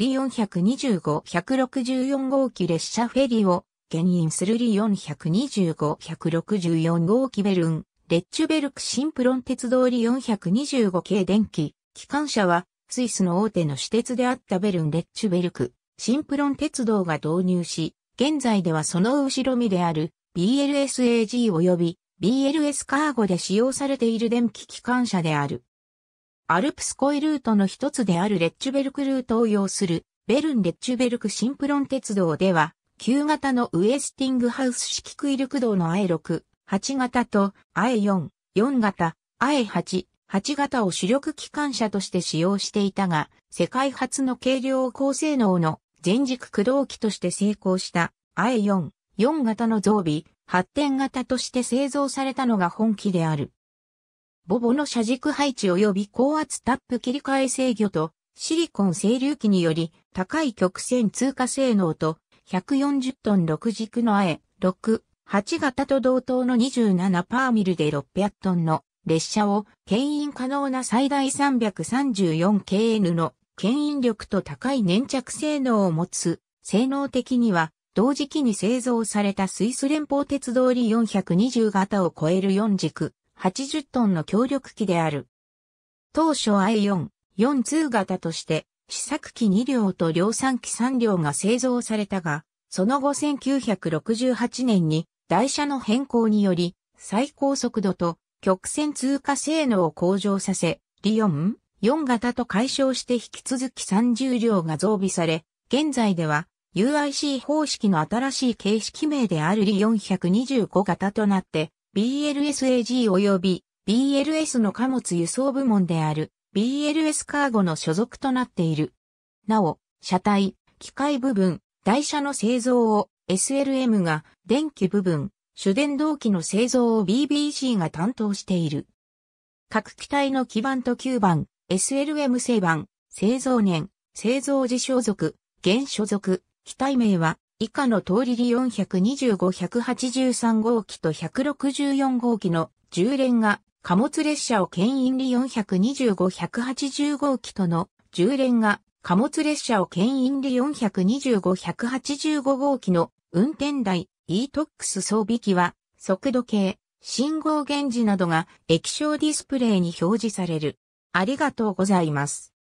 リ425、164号機列車フェリを牽引するリ425、164号機ベルン、レッチュベルク新プロン鉄道リ425系電気、機関車は、スイスの大手の私鉄であったベルン・レッチュベルク、新プロン鉄道が導入し、現在ではその後ろ身である BLS AG 及び BLS カーゴで使用されている電気機関車である。アルプスコイルートの一つであるレッチュベルクルートを要するベルン・レッチュベルク新プロン鉄道では、旧型のウエスティングハウス式クイル駆動の I6、8型と I4、4型、I8、8型を主力機関車として使用していたが、世界初の軽量高性能の全軸駆動機として成功した I4、4型の増備、発展型として製造されたのが本機である。ボボの車軸配置及び高圧タップ切り替え制御とシリコン整流器により高い曲線通過性能と140トン6軸の I6、8型と同等の27パーミルで600トンの列車を牽引可能な最大 334kN の牽引力と高い粘着性能を持つ。性能的には同時期に製造されたスイス連邦鉄道リ420型を超える4軸80トンの強力機である。当初 I4、4通型として試作機2両と量産機3両が製造されたが、その後1968年に台車の変更により最高速度と曲線通過性能を向上させ、リ4、4型と解消して引き続き30両が増備され、現在では UIC 方式の新しい形式名であるリ425型となって、BLS AG 及び BLS の貨物輸送部門である BLS カーゴの所属となっている。なお、車体、機械部分、台車の製造を SLM が電気部分、主電動機の製造を BBC が担当している。各機体の基板と吸盤、SLM 製板、製造年、製造時所属、現所属、機体名は以下の通りリ425、183号機と164号機の10連が貨物列車を牽引リ425、180号機との10連が貨物列車を牽引リ425、185号機の運転台。Etox 装備機は速度計、信号源氏などが液晶ディスプレイに表示される。ありがとうございます。